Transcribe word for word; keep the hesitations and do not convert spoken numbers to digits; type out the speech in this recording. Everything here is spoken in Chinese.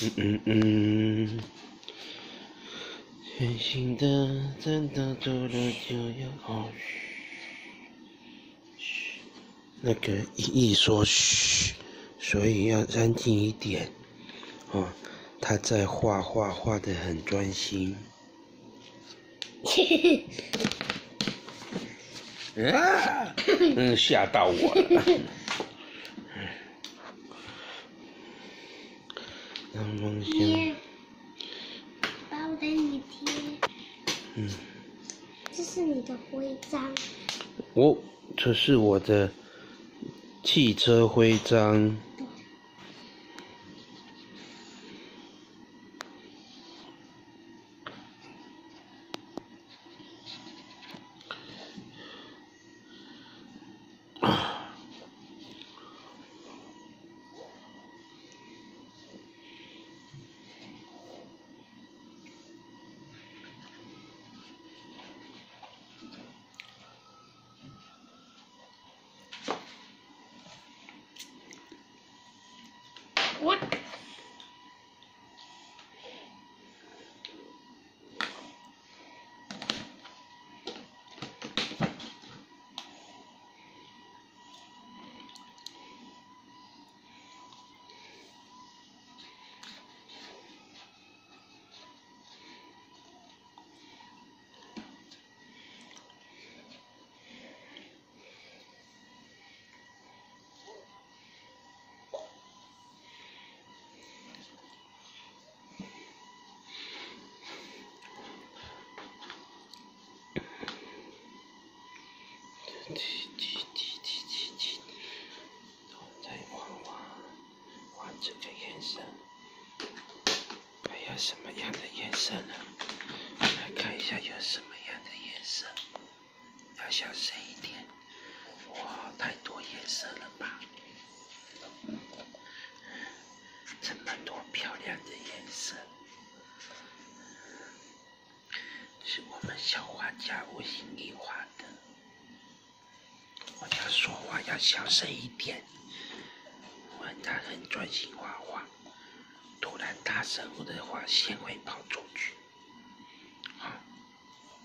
嗯嗯嗯，全新的战斗多了就要好，嘘，那个一一说嘘，所以要安静一点，哦，他在画画画得很专心。嘿嘿嘿，啊，嗯，吓到我了。爹，爸，我给你贴。嗯，这是你的徽章。我、哦，这是我的汽车徽章。What? 滴滴滴滴滴滴，都在画画，画这个颜色。还有什么样的颜色呢？我们来看一下有什么样的颜色。要小声一点。哇，太多颜色了吧！这么多漂亮的颜色，是我们小画家吴欣怡画的。我要说话要小声一点，不然他很专心画画，突然大声，我的画线会跑出去。